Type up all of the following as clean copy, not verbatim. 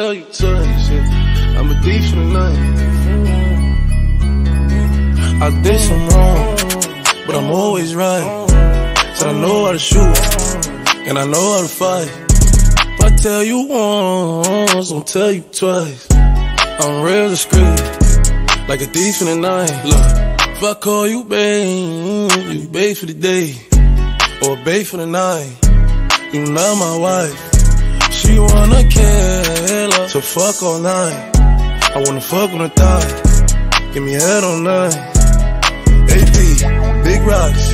tell you tons, yeah. I'm a D for none. I did some wrong, but I'm always right. Said I know how to shoot, and I know how to fight. If I tell you once, I'll tell you twice. I'm real discreet, like a thief in the night. Look, if I call you babe, you babe for the day, or babe for the night. You not my wife. She wanna kill her, so fuck all night. I wanna fuck on the thigh, give me head on nine. AP, big rocks,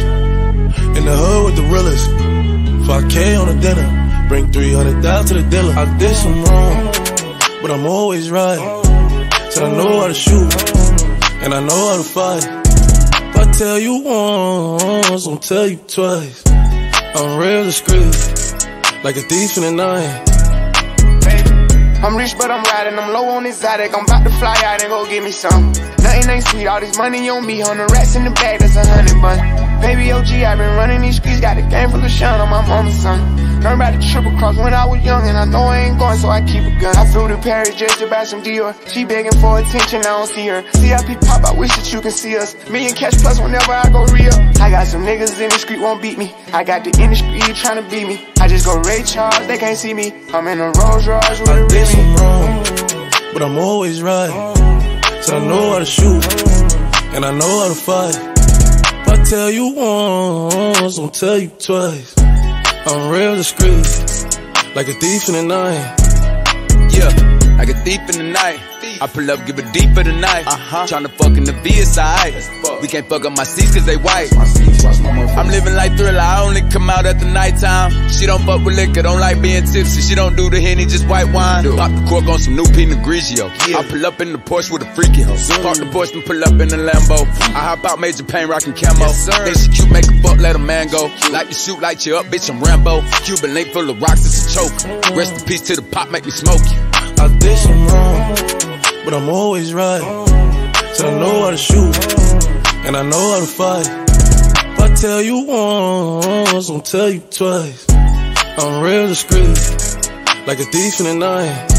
in the hood with the realest. 5K on the dinner, bring 300,000 to the dealer. I did some wrong, but I'm always right. Said I know how to shoot, and I know how to fight. If I tell you once, I'll tell you twice. I'm real discreet, like a thief in the night. I'm rich, but I'm riding, I'm low on exotic. I'm about to fly out and go get me some. Nothing ain't sweet, all this money on me. 100 racks in the bag, that's 100 bun. Baby OG, I've been running these streets, got a game full of shine on my mama's son. Learned about the triple cross when I was young, and I know I ain't going, so I keep a gun. I flew to Paris just to buy some Dior. She begging for attention, I don't see her. CIP pop, I wish that you can see us. Me and Cash Plus whenever I go real. I got some niggas in the street won't beat me. I got the industry trying to beat me. I just go Ray Charles, they can't see me. I'm in a Rolls-Royce with a did some wrong, but I'm always right. So I know how to shoot, and I know how to fight. I tell you once, I'll tell you twice. I'm real discreet, like a thief in the night. Yeah, like a thief in the night. I pull up, give it deeper tonight. Tryna fuck in the VSI. We can't fuck up my seats cause they white. I'm living like Thriller, I only come out at the nighttime. She don't fuck with liquor, don't like being tipsy. She don't do the Henny, just white wine. Pop the cork on some new Pinot Grigio. I pull up in the Porsche with a freaky hoe. Park the Porsche and pull up in the Lambo. I hop out Major Pain, rockin' camo. Then she cute, make a fuck, let a man go. Like you shoot, light you up, bitch, I'm Rambo. Cuban link full of rocks, it's a choke. Rest in peace to the pop, make me smoke you. I did some wrong, but I'm always right. Said I know how to shoot, and I know how to fight. If I tell you once, I'll tell you twice. I'm real discreet, like a thief in the night.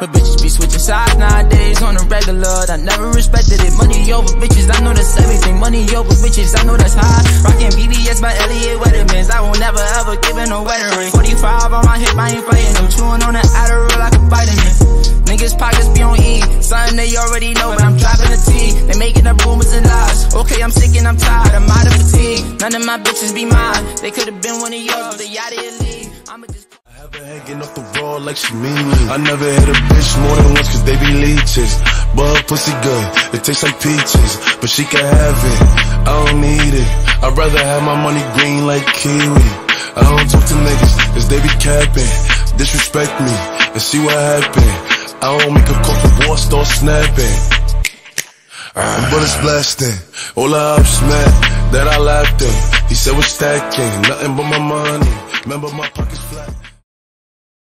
But bitches be switching sides nowadays on the regular. I never respected it. Money over bitches, I know that's everything. Money over bitches, I know that's high. Rockin' BBS by Elliot Wettermans. I will never ever give in a wedding ring. 45 on my hip, I ain't fighting. I'm chewing on the Adderall like a vitamin. Niggas pockets be on E, something they already know, but I'm dropping the T. They making up rumors and lies. Okay, I'm sick and I'm tired, I'm out of fatigue. None of my bitches be mine. They could've been one of yours, but they out of your league. I'ma just hanging off the wall like she mean me. I never hit a bitch more than once cause they be leeches. But her pussy good, it tastes like peaches. But she can have it, I don't need it. I'd rather have my money green like kiwi. I don't talk to niggas cause they be capping. Disrespect me and see what happen. I don't make a call for war, start snapping. But it's blasting, all I upsmack that I laughed in. He said we're stacking, nothing but my money. Remember my pocket's flat.